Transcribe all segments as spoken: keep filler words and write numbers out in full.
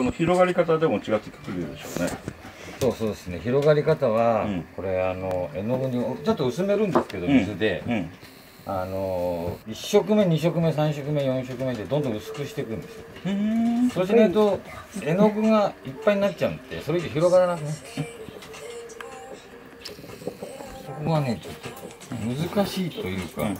この広がり方でも違ってくるでしょうね。そうそうですね。広がり方は、うん、これあの絵の具にちょっと薄めるんですけど、水で、うんうん、あのいち色目に色目さん色目よん色目でどんどん薄くしていくんですよ。そうしないと絵の具がいっぱいになっちゃうんで、それ以上広がらなくなっちゃう。そこがねちょっと難しいというか。うんうん、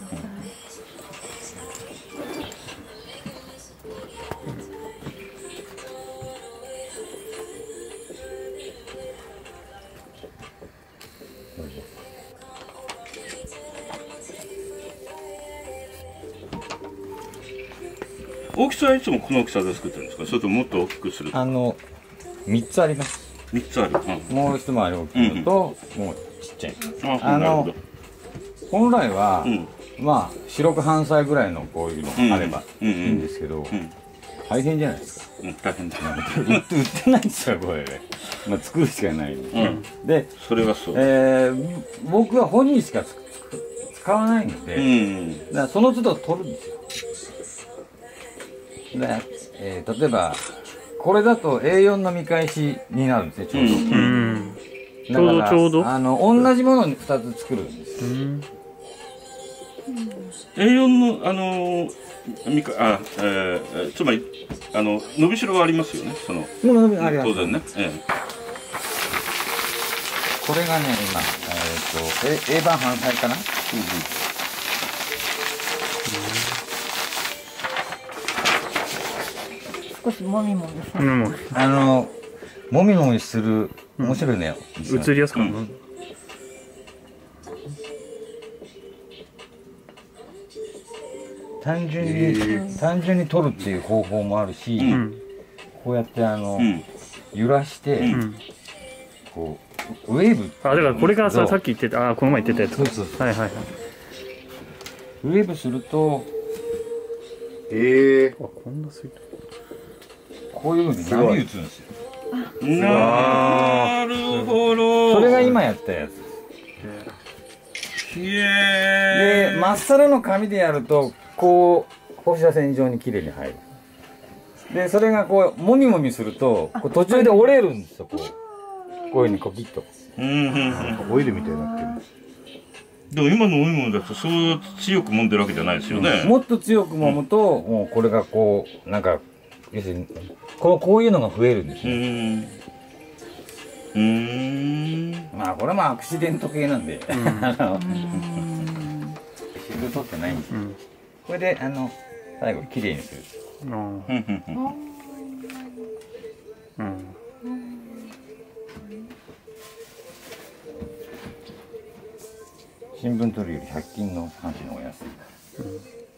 大きさはいつもこの大きさで作ってるんですか、それとももっと大きくする？あのみっつあります。みっつある、うん、もう一回り大きいのと、うん、もうちっちゃい。あの本来は、うん、まあ四六半歳ぐらいのこういうのあればいいんですけど、大変じゃないですか。うん、大変だな。売ってないんですよこれで、まあ、作るしかない、うん、でそれはそう、えー、僕は本人しか使わないので、うん、だからその都度取るんですよ。でえー、例えばこれだと エーよん の見返しになるんですね、ちょうど、うん、だからあの同じものにふたつ作るんです、うん、エーよん のあのみかあ、えー、つまりあの伸びしろがありますよね、その当然ね、ええ、これがね今、えー、と A 版半彩かな、うんうん少しもみもみあのもみもみする面白いね、うん、映りやすくなる、うん、単純に、えー、単純に取るっていう方法もあるし、うん、こうやってあの、うん、揺らして、うん、こうウェーブ、あ、だからこれがさ、さっき言ってた、あ、この前言ってたやつ、そうそうそう、はいはいはい、ウェーブすると、えー、あ、こんなすいた、こういうふうに波打つんですよ。なるほど。それが今やったやつです。で、まっさらの紙でやるとこう放射線状に綺麗に入る。で、それがこうもみもみするとこう途中で折れるんですよ。こうこういうふうにコキッと。なんかオイルみたいになってるんです。でも今の飲み物だとそう強く揉んでるわけじゃないですよね。もっと強く揉むと、うん、もうこれがこうなんか。要するにこう、こういうのが増えるんですよ。うん、まあこれはまあアクシデント系なんで、汁取ってないんですよ。これであの最後きれいにする。新聞取るよりひゃく均の話の方が安いから。